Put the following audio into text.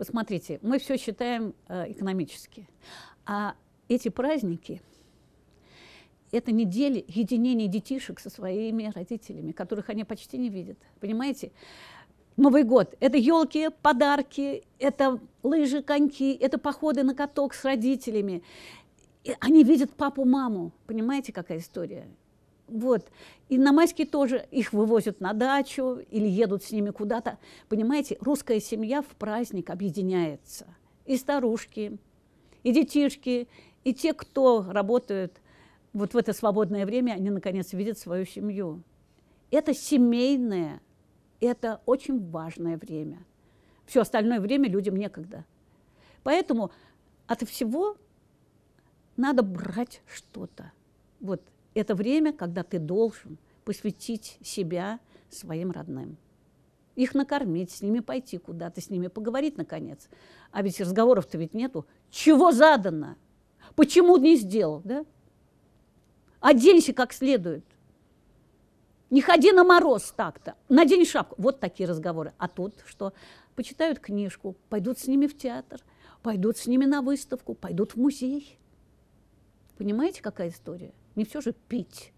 Посмотрите, мы все считаем экономически. А эти праздники – это недели единения детишек со своими родителями, которых они почти не видят. Понимаете? Новый год – это елки, подарки, это лыжи, коньки, это походы на каток с родителями. И они видят папу, маму. Понимаете, какая история? Вот. И на майские тоже их вывозят на дачу или едут с ними куда-то. Понимаете, русская семья в праздник объединяется. И старушки, и детишки, и те, кто работают вот в это свободное время, они, наконец, видят свою семью. Это семейное, это очень важное время. Все остальное время людям некогда. Поэтому от всего надо брать что-то. Вот. Это время, когда ты должен посвятить себя своим родным. Их накормить, с ними пойти куда-то, с ними поговорить, наконец. А ведь разговоров-то ведь нету. Чего задано? Почему не сделал? Да? Оденься как следует. Не ходи на мороз так-то. Надень шапку. Вот такие разговоры. А тут что? Почитают книжку, пойдут с ними в театр, пойдут с ними на выставку, пойдут в музей. Понимаете, какая история? Не все же пить.